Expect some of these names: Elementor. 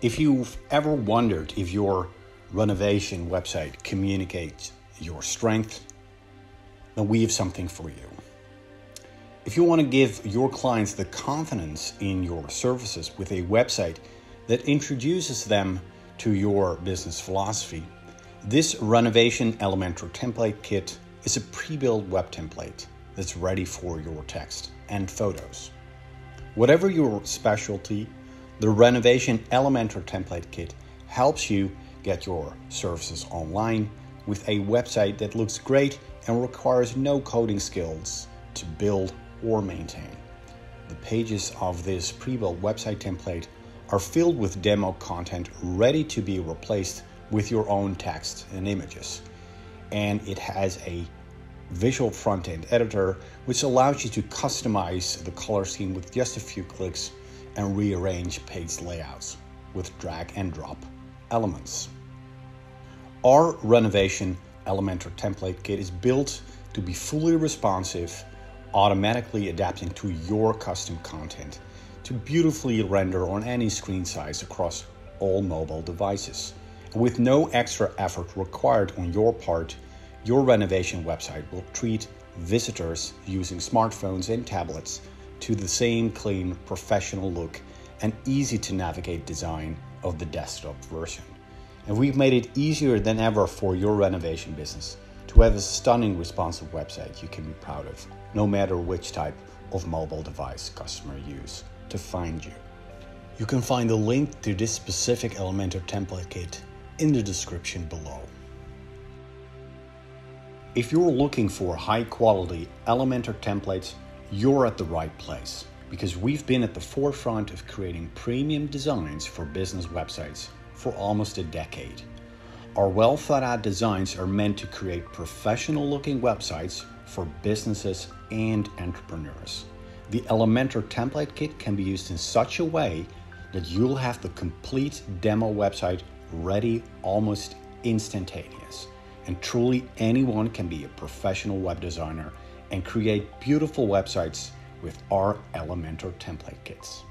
If you've ever wondered if your renovation website communicates your strength, then we have something for you. If you want to give your clients the confidence in your services with a website that introduces them to your business philosophy, this Renovation Elementor Template Kit is a pre-built web template that's ready for your text and photos. Whatever your specialty, the Renovation Elementor Template Kit helps you get your services online with a website that looks great and requires no coding skills to build or maintain. The pages of this pre-built website template are filled with demo content ready to be replaced with your own text and images. And it has a visual front-end editor, which allows you to customize the color scheme with just a few clicks and rearrange page layouts with drag and drop elements. Our Renovation Elementor Template Kit is built to be fully responsive, automatically adapting to your custom content to beautifully render on any screen size across all mobile devices. With no extra effort required on your part, your renovation website will treat visitors using smartphones and tablets to the same clean, professional look and easy-to-navigate design of the desktop version. And we've made it easier than ever for your renovation business to have a stunning, responsive website you can be proud of, no matter which type of mobile device customers use to find you. You can find the link to this specific Elementor template kit in the description below. If you're looking for high-quality Elementor templates, you're at the right place, because we've been at the forefront of creating premium designs for business websites for almost a decade. Our well-thought-out designs are meant to create professional-looking websites for businesses and entrepreneurs. The Elementor template kit can be used in such a way that you'll have the complete demo website ready almost instantaneous. And truly anyone can be a professional web designer and create beautiful websites with our Elementor template kits.